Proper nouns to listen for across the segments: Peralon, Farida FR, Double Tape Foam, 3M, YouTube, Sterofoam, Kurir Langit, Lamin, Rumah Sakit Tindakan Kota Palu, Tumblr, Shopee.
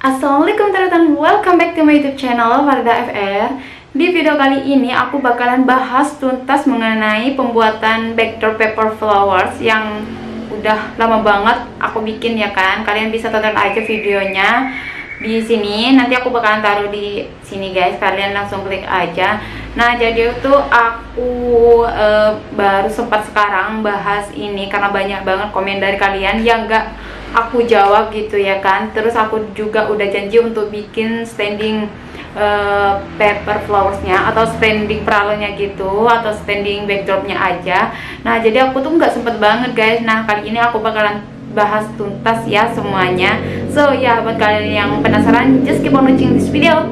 Assalamualaikum teman-teman, welcome back to my YouTube channel Farida FR. Di video kali ini aku bakalan bahas tuntas mengenai pembuatan backdoor paper flowers yang udah lama banget aku bikin ya kan. Kalian bisa tonton aja videonya di sini. Nanti aku bakalan taruh di sini guys. Kalian langsung klik aja. Nah, jadi itu aku baru sempat sekarang bahas ini karena banyak banget komen dari kalian yang enggak aku jawab gitu ya kan. Terus aku juga udah janji untuk bikin standing paper flowersnya atau standing peralonnya gitu atau standing backdropnya aja. Nah jadi aku tuh nggak sempet banget guys. Nah kali ini aku bakalan bahas tuntas ya semuanya. So ya, buat kalian yang penasaran, just keep on watching this video.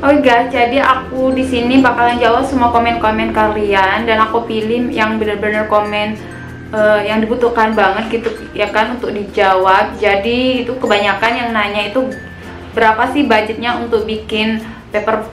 Oke guys, jadi aku di sini bakalan jawab semua komen-komen kalian dan aku pilih yang benar-benar komen yang dibutuhkan banget gitu ya kan untuk dijawab. Jadi itu kebanyakan yang nanya itu berapa sih budgetnya untuk bikin paper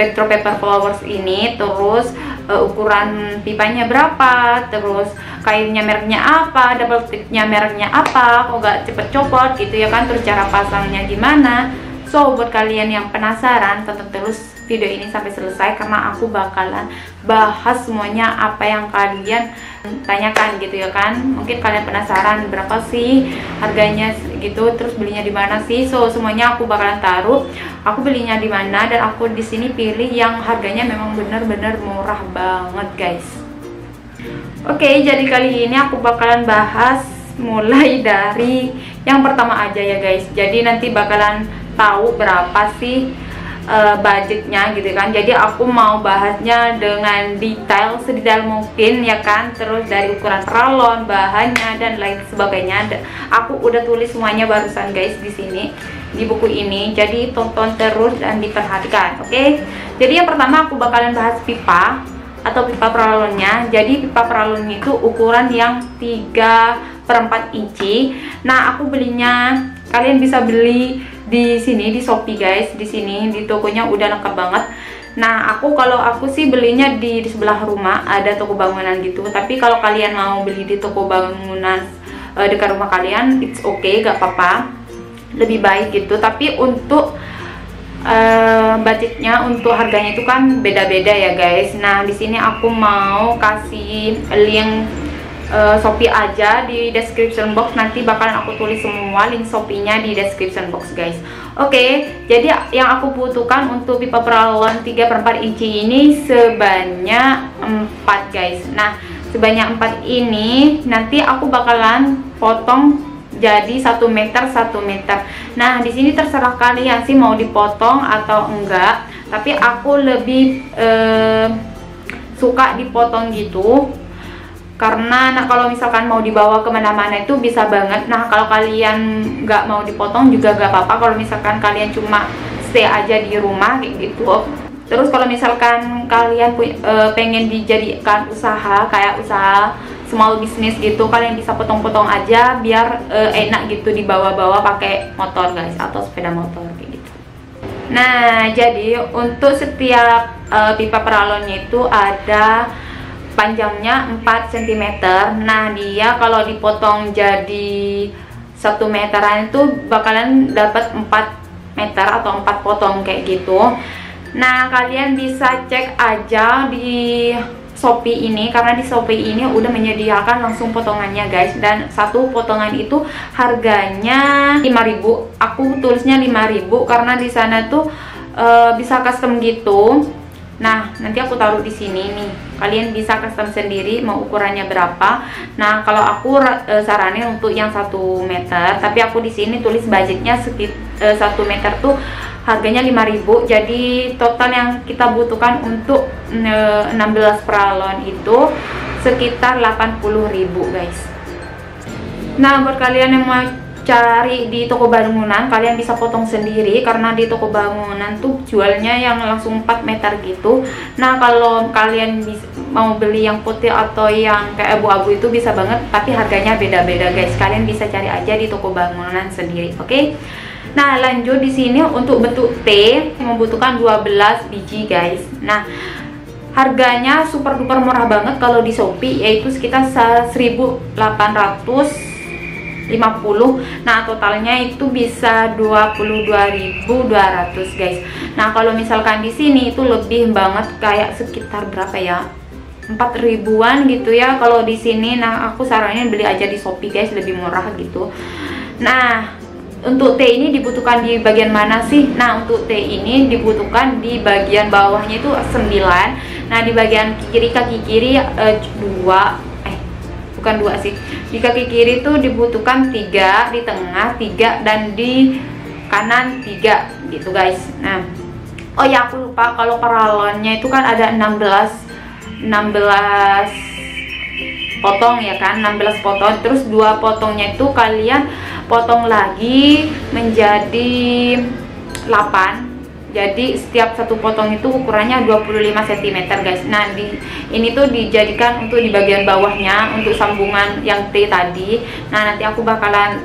backdrop paper flowers ini, terus ukuran pipanya berapa, terus kainnya mereknya apa, double tape-nya mereknya apa, kok nggak cepet copot gitu ya kan, terus cara pasangnya gimana. So, buat kalian yang penasaran, tonton terus video ini sampai selesai karena aku bakalan bahas semuanya apa yang kalian tanyakan gitu ya kan. Mungkin kalian penasaran berapa sih harganya gitu, terus belinya di mana sih. So, semuanya aku bakalan taruh aku belinya di mana, dan aku di sini pilih yang harganya memang benar-benar murah banget, guys. Oke, jadi kali ini aku bakalan bahas mulai dari yang pertama aja ya, guys. Jadi nanti bakalan tahu berapa sih budgetnya gitu kan. Jadi aku mau bahasnya dengan detail sedetail mungkin ya kan, terus dari ukuran peralon, bahannya dan lain sebagainya. Aku udah tulis semuanya barusan guys di sini di buku ini. Jadi tonton terus dan diperhatikan, oke? Jadi yang pertama aku bakalan bahas pipa atau pipa peralonnya. Jadi pipa peralon itu ukuran yang 3/4 inci. Nah, aku belinya, kalian bisa beli di sini di Shopee guys, di sini di tokonya udah lengkap banget. Nah aku sih belinya di sebelah rumah ada toko bangunan gitu. Tapi kalau kalian mau beli di toko bangunan dekat rumah kalian, it's okay, gak apa-apa, lebih baik gitu. Tapi untuk budgetnya, untuk harganya itu kan beda-beda ya guys. Nah di sini aku mau kasih link Shopee aja di description box. Nanti bakalan aku tulis semua link Shopee-nya di description box guys. Oke, jadi yang aku butuhkan untuk pipa peralon 3/4 inci ini sebanyak 4 guys. Nah sebanyak 4 ini nanti aku bakalan potong jadi 1 meter 1 meter. Nah di sini terserah kalian sih mau dipotong atau enggak, tapi aku lebih suka dipotong gitu karena kalau misalkan mau dibawa kemana-mana itu bisa banget. Nah kalau kalian nggak mau dipotong juga nggak apa-apa, kalau misalkan kalian cuma stay aja di rumah kayak gitu. Terus kalau misalkan kalian pengen dijadikan usaha kayak usaha small business gitu, kalian bisa potong-potong aja biar enak gitu dibawa-bawa pakai motor guys atau sepeda motor kayak gitu. Nah jadi untuk setiap pipa peralonnya itu ada panjangnya 4 cm. Nah dia kalau dipotong jadi 1 meteran itu bakalan dapat 4 meter atau 4 potong kayak gitu. Nah kalian bisa cek aja di Shopee ini karena di Shopee ini udah menyediakan langsung potongannya guys. Dan satu potongan itu harganya 5.000. aku tulisnya 5.000 karena di sana tuh bisa custom gitu. Nah, nanti aku taruh di sini nih. Kalian bisa custom sendiri mau ukurannya berapa. Nah, kalau aku saranin untuk yang 1 meter, tapi aku di sini tulis budgetnya sekitar 1 meter tuh harganya 5.000. Jadi total yang kita butuhkan untuk 16 peralon itu sekitar 80.000, guys. Nah, buat kalian yang mau cari di toko bangunan, kalian bisa potong sendiri karena di toko bangunan tuh jualnya yang langsung 4 meter gitu. Nah kalau kalian mau beli yang putih atau yang kayak abu-abu itu bisa banget, tapi harganya beda-beda guys. Kalian bisa cari aja di toko bangunan sendiri, oke? Nah lanjut di sini untuk bentuk T membutuhkan 12 biji guys. Nah Harganya super duper murah banget kalau di Shopee, yaitu sekitar 1.850. Nah, totalnya itu bisa 22.200, guys. Nah, kalau misalkan di sini itu lebih banget, kayak sekitar berapa ya? 4.000-an gitu ya kalau di sini. Nah, aku saranin beli aja di Shopee, guys, lebih murah gitu. Nah, untuk T ini dibutuhkan di bagian mana sih? Nah, untuk T ini dibutuhkan di bagian bawahnya itu 9. Nah, di bagian kiri, kaki kiri 2 di kaki kiri itu dibutuhkan 3, di tengah 3, dan di kanan 3 gitu, guys. Nah, oh ya, aku lupa kalau peralonnya itu kan ada 16 potong ya kan, 16 potong, terus 2 potongnya itu kalian potong lagi menjadi 8. Jadi setiap satu potong itu ukurannya 25 cm, guys. Nah, ini tuh dijadikan untuk di bagian bawahnya untuk sambungan yang T tadi. Nah, nanti aku bakalan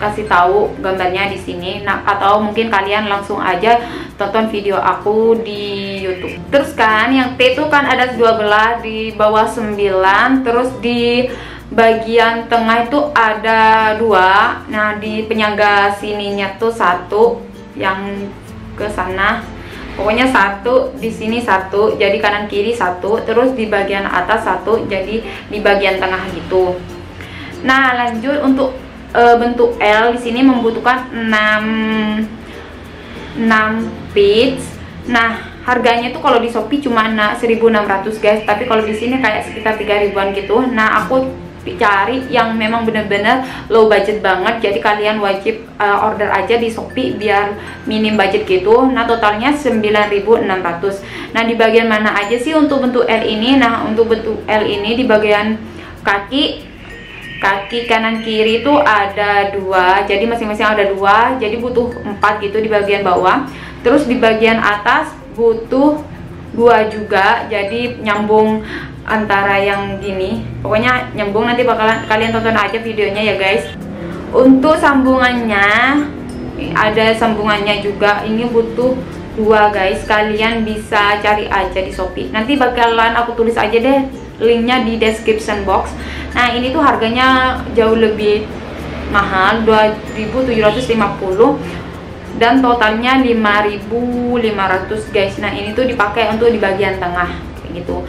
kasih tahu gambarnya di sini. Nah, atau mungkin kalian langsung aja tonton video aku di YouTube. Terus kan yang T itu kan ada 12 di bawah 9, terus di bagian tengah itu ada 2. Nah, di penyangga sininya tuh 1 yang ke sana, pokoknya 1 di sini, 1 jadi kanan kiri 1, terus di bagian atas 1 jadi di bagian tengah gitu. Nah, lanjut untuk bentuk L di sini membutuhkan 6 pieces. Nah, harganya itu kalau di Shopee cuma 1.600, guys, tapi kalau di sini kayak sekitar 3.000-an gitu. Nah, aku cari yang memang bener-bener low budget banget, jadi kalian wajib order aja di Shopee biar minim budget gitu. Nah, totalnya 9.600. nah, di bagian mana aja sih untuk bentuk L ini? Nah, untuk bentuk L ini di bagian kaki kanan kiri itu ada 2, jadi masing-masing ada 2, jadi butuh 4 gitu di bagian bawah. Terus di bagian atas butuh 2 juga, jadi nyambung antara yang gini, pokoknya nyambung. Nanti bakalan kalian tonton aja videonya ya, guys. Untuk sambungannya ada sambungannya juga, ini butuh 2, guys. Kalian bisa cari aja di Shopee, nanti bakalan aku tulis aja deh linknya di description box. Nah, ini tuh harganya jauh lebih mahal, 2.750, dan totalnya 5.500, guys. Nah, ini tuh dipakai untuk di bagian tengah kayak gitu.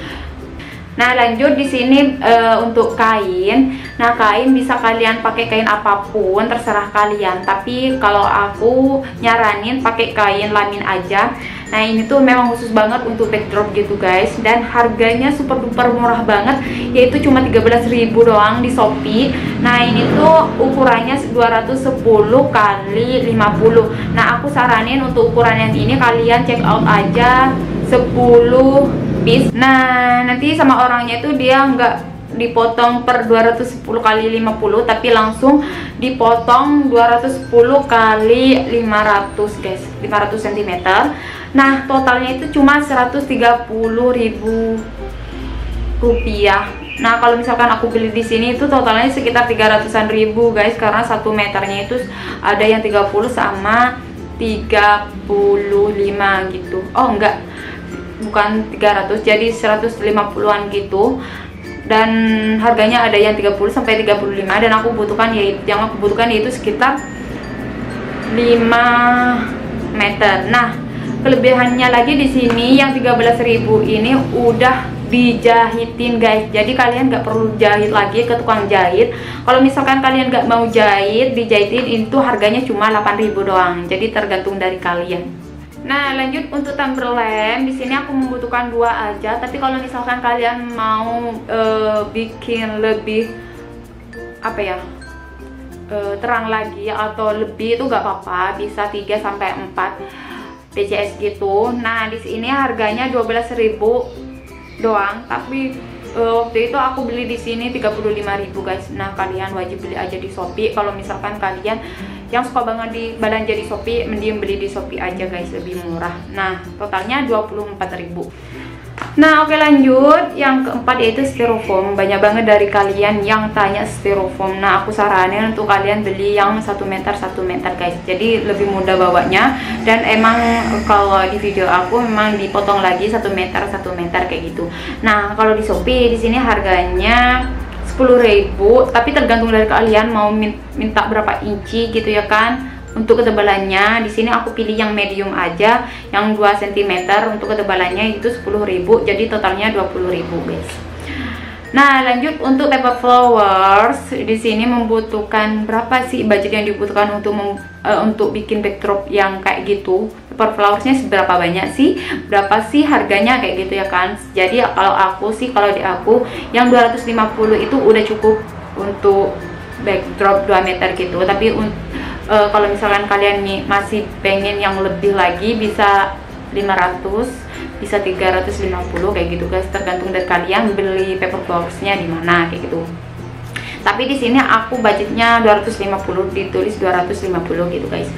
Nah, lanjut di sini untuk kain. Nah, kain bisa kalian pakai kain apapun, terserah kalian. Tapi kalau aku nyaranin pakai kain lamin aja. Nah, ini tuh memang khusus banget untuk backdrop gitu, guys. Dan harganya super duper murah banget, yaitu cuma 13.000 doang di Shopee. Nah, ini tuh ukurannya 210 kali 50. Nah, aku saranin untuk ukuran yang ini kalian check out aja 10. Nah, nanti sama orangnya itu dia nggak dipotong per 210 kali 50, tapi langsung dipotong 210 kali 500, guys, 500 cm. Nah, totalnya itu cuma 130.000 rupiah. Nah, kalau misalkan aku beli di sini itu totalnya sekitar 300-an ribu, guys, karena 1 meternya itu ada yang 30 sama 35 gitu. Oh, enggak, bukan 300, jadi 150-an gitu. Dan harganya ada yang 30 sampai 35, dan aku butuhkan, yaitu yang aku butuhkan yaitu sekitar 5 meter. Nah, kelebihannya lagi di sini yang 13.000 ini udah dijahitin, guys, jadi kalian nggak perlu jahit lagi ke tukang jahit. Kalau misalkan kalian nggak mau jahit, dijahitin itu harganya cuma 8.000 doang, jadi tergantung dari kalian. Nah, lanjut untuk Tumblr lamp. Di sini aku membutuhkan 2 aja, tapi kalau misalkan kalian mau bikin lebih apa ya, terang lagi atau lebih, itu nggak apa-apa, bisa 3 sampai 4 PCS gitu. Nah, di sini harganya 12.000 doang, tapi waktu itu aku beli di sini 35.000, guys. Nah, kalian wajib beli aja di Shopee. Kalau misalkan kalian yang suka banget di belanja di Shopee, mending beli di Shopee aja, guys, lebih murah. Nah, totalnya 24.000. Nah oke, lanjut yang keempat yaitu styrofoam. Banyak banget dari kalian yang tanya styrofoam. Nah aku saranin untuk kalian beli yang 1 meter guys, jadi lebih mudah bawanya. Dan emang kalau di video aku memang dipotong lagi 1 meter kayak gitu. Nah kalau di Shopee di sini harganya 10.000, tapi tergantung dari kalian mau minta berapa inci gitu ya kan. Untuk ketebalannya di sini aku pilih yang medium aja, yang 2 cm untuk ketebalannya itu 10.000, jadi totalnya 20.000 guys. Nah, lanjut untuk paper flowers. Di sini membutuhkan berapa sih budget yang dibutuhkan untuk bikin backdrop yang kayak gitu? Paper flowersnya seberapa banyak sih? Berapa sih harganya kayak gitu ya kan? Jadi kalau aku sih, kalau di aku yang 250 itu udah cukup untuk backdrop 2 meter gitu. Tapi kalau misalkan kalian masih pengen yang lebih lagi, bisa 500, bisa 350 kayak gitu guys, tergantung dari kalian beli paper boxnya di mana kayak gitu. Tapi di sini aku budgetnya 250, ditulis 250 gitu guys.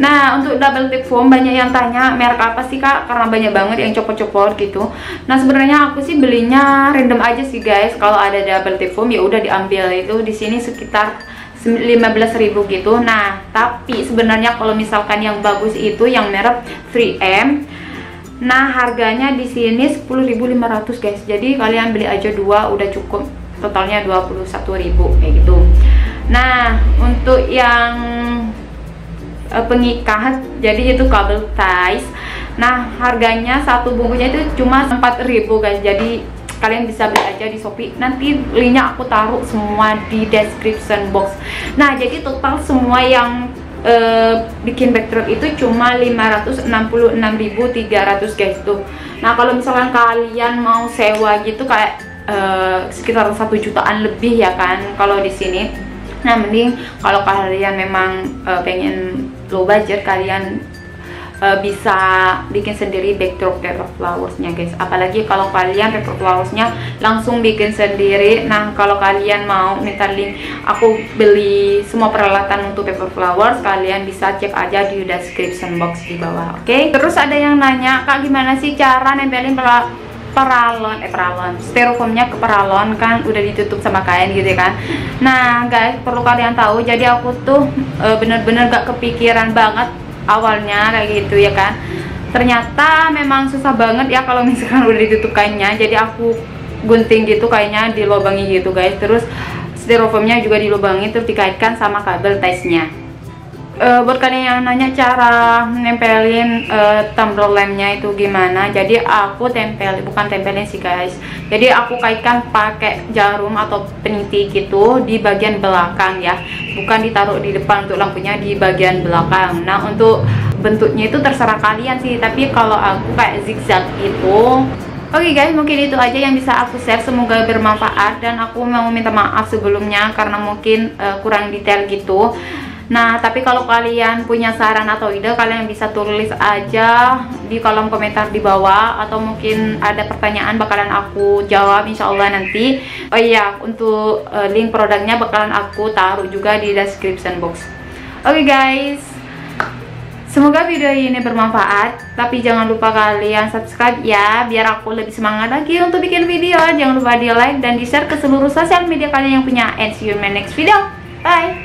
Nah untuk double tape foam banyak yang tanya merek apa sih kak, karena banyak banget yang copot-copot gitu. Nah sebenarnya aku sih belinya random aja sih guys. Kalau ada double tape foam ya udah diambil. Itu di sini sekitar 15.000 gitu. Nah tapi sebenarnya kalau misalkan yang bagus itu yang merek 3M. Nah harganya di sini 10.500 guys. Jadi kalian beli aja 2 udah cukup, totalnya 21.000 kayak gitu. Nah untuk yang pengikat, jadi itu kabel ties. Nah harganya satu bungkusnya itu cuma 4.000 guys. Jadi kalian bisa beli aja di Shopee. Nanti linknya aku taruh semua di description box. Nah jadi total semua yang bikin backdrop itu cuma 566.300 guys tuh. Nah kalau misalkan kalian mau sewa gitu kayak sekitar 1 jutaan lebih ya kan kalau di sini. Nah mending kalau kalian memang pengen low budget, kalian bisa bikin sendiri backdrop paper flowersnya guys. Apalagi kalau kalian paper flowersnya langsung bikin sendiri. Nah kalau kalian mau minta link aku beli semua peralatan untuk paper flowers, kalian bisa cek aja di description box di bawah. Oke? Terus ada yang nanya, kak gimana sih cara nempelin Peralon styrofoamnya ke Peralon, kan udah ditutup sama kain gitu kan. Nah guys, perlu kalian tahu, jadi aku tuh bener-bener gak kepikiran banget awalnya kayak gitu ya kan. Ternyata memang susah banget ya kalau misalkan udah ditutup kainnya. Jadi aku gunting gitu kainnya, dilubangi gitu guys. Terus styrofoamnya juga dilubangi, terus dikaitkan sama kabel tiesnya. Buat kalian yang nanya cara nempelin Tumblr lampnya itu gimana, jadi aku bukan tempelin sih guys. Jadi aku kaitkan pakai jarum atau peniti gitu di bagian belakang ya, bukan ditaruh di depan untuk lampunya, di bagian belakang. Nah untuk bentuknya itu terserah kalian sih, tapi kalau aku kayak zigzag gitu. Oke guys, mungkin itu aja yang bisa aku share, semoga bermanfaat. Dan aku mau minta maaf sebelumnya karena mungkin kurang detail gitu. Nah, tapi kalau kalian punya saran atau ide, kalian bisa tulis aja di kolom komentar di bawah. Atau mungkin ada pertanyaan bakalan aku jawab insya Allah nanti. Oh iya, untuk link produknya bakalan aku taruh juga di description box. Oke guys, semoga video ini bermanfaat. Tapi jangan lupa kalian subscribe ya, biar aku lebih semangat lagi untuk bikin video. Jangan lupa di like dan di share ke seluruh sosial media kalian yang punya. And see you in my next video, bye!